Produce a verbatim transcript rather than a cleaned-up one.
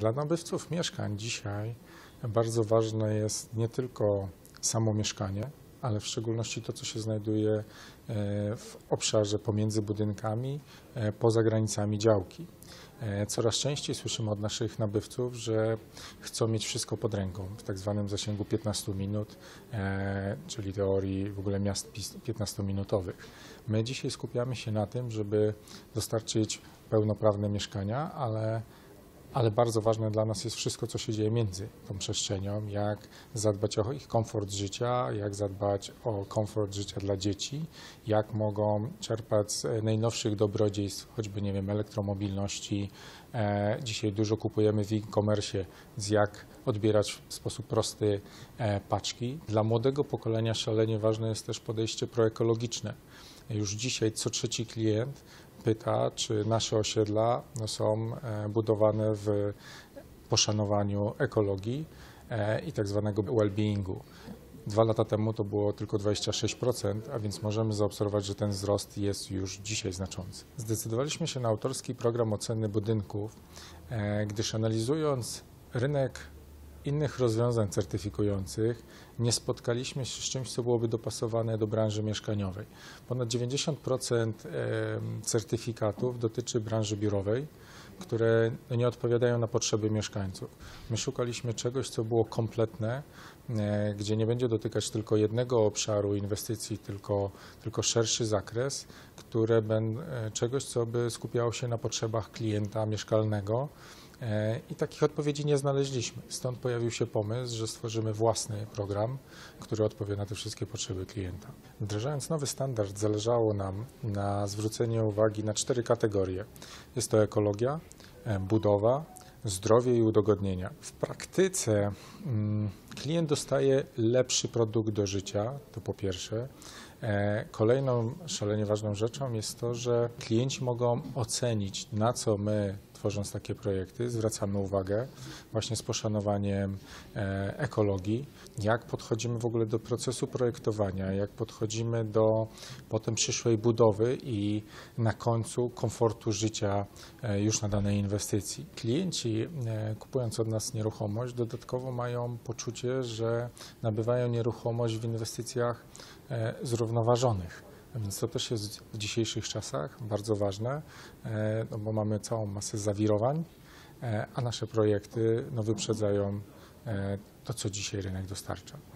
Dla nabywców mieszkań dzisiaj bardzo ważne jest nie tylko samo mieszkanie, ale w szczególności to, co się znajduje w obszarze pomiędzy budynkami, poza granicami działki. Coraz częściej słyszymy od naszych nabywców, że chcą mieć wszystko pod ręką w tak zwanym zasięgu piętnastu minut, czyli teorii w ogóle miast piętnastominutowych. My dzisiaj skupiamy się na tym, żeby dostarczyć pełnoprawne mieszkania, ale Ale bardzo ważne dla nas jest wszystko, co się dzieje między tą przestrzenią, jak zadbać o ich komfort życia, jak zadbać o komfort życia dla dzieci, jak mogą czerpać z najnowszych dobrodziejstw, choćby, nie wiem, elektromobilności. Dzisiaj dużo kupujemy w e-commerce, z jak odbierać w sposób prosty paczki. Dla młodego pokolenia szalenie ważne jest też podejście proekologiczne. Już dzisiaj co trzeci klient pyta, czy nasze osiedla są budowane w poszanowaniu ekologii i tak zwanego well-beingu. Dwa lata temu to było tylko dwadzieścia sześć procent, a więc możemy zaobserwować, że ten wzrost jest już dzisiaj znaczący. Zdecydowaliśmy się na autorski program oceny budynków, gdyż analizując rynek innych rozwiązań certyfikujących nie spotkaliśmy się z czymś, co byłoby dopasowane do branży mieszkaniowej. Ponad dziewięćdziesiąt procent certyfikatów dotyczy branży biurowej, które nie odpowiadają na potrzeby mieszkańców. My szukaliśmy czegoś, co było kompletne, gdzie nie będzie dotykać tylko jednego obszaru inwestycji, tylko, tylko szerszy zakres, które ben, czegoś, co by skupiało się na potrzebach klienta mieszkalnego. I takich odpowiedzi nie znaleźliśmy. Stąd pojawił się pomysł, że stworzymy własny program, który odpowie na te wszystkie potrzeby klienta. Wdrażając nowy standard, zależało nam na zwróceniu uwagi na cztery kategorie. Jest to ekologia, budowa, zdrowie i udogodnienia. W praktyce klient dostaje lepszy produkt do życia, to po pierwsze. Kolejną szalenie ważną rzeczą jest to, że klienci mogą ocenić, na co my, tworząc takie projekty, zwracamy uwagę właśnie z poszanowaniem ekologii, jak podchodzimy w ogóle do procesu projektowania, jak podchodzimy do potem przyszłej budowy i na końcu komfortu życia już na danej inwestycji. Klienci, kupując od nas nieruchomość, dodatkowo mają poczucie, że nabywają nieruchomość w inwestycjach zrównoważonych. Więc to też jest w dzisiejszych czasach bardzo ważne, no bo mamy całą masę zawirowań, a nasze projekty no wyprzedzają to, co dzisiaj rynek dostarcza.